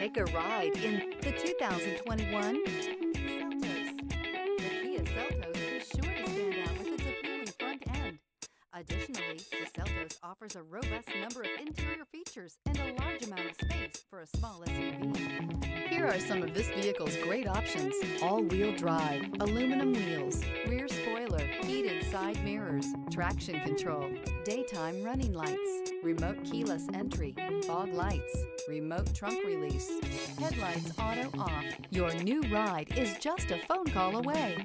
Take a ride in the 2021 Seltos. The Kia Seltos is sure to stand out with its appealing front end. Additionally, the Seltos offers a robust number of interior features and a large amount of space for a small SUV. Here are some of this vehicle's great options: all-wheel drive, aluminum wheels, rear spoiler, heated side mirrors, traction control, daytime running lights, remote keyless entry, fog lights, remote trunk release, headlights auto off. Your new ride is just a phone call away.